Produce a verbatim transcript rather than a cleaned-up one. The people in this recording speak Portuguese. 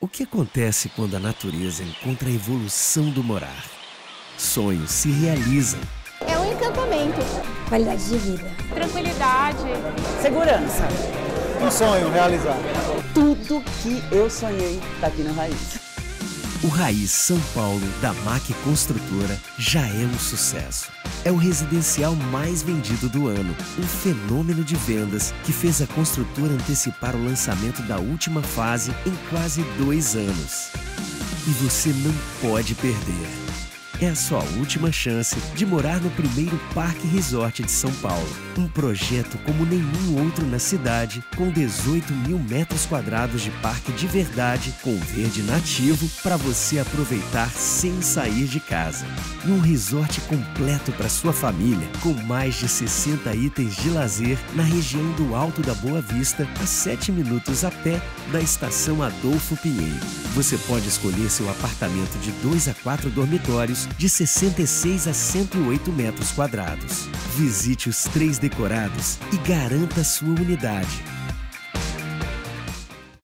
O que acontece quando a natureza encontra a evolução do morar? Sonhos se realizam. É um encantamento. Qualidade de vida. Tranquilidade. Segurança. Um sonho realizado. Tudo que eu sonhei está aqui na Raiz. O Raiz São Paulo da M A C Construtora já é um sucesso. É o residencial mais vendido do ano, um fenômeno de vendas que fez a construtora antecipar o lançamento da última fase em quase dois anos. E você não pode perder. É a sua última chance de morar no primeiro Parque Resort de São Paulo. Um projeto como nenhum outro na cidade, com dezoito mil metros quadrados de parque de verdade, com verde nativo, para você aproveitar sem sair de casa. E um resort completo para sua família, com mais de sessenta itens de lazer na região do Alto da Boa Vista, a sete minutos a pé da Estação Adolfo Pinheiro. Você pode escolher seu apartamento de dois a quatro dormitórios, de sessenta e seis a cento e oito metros quadrados. Visite os três decorados e garanta sua unidade.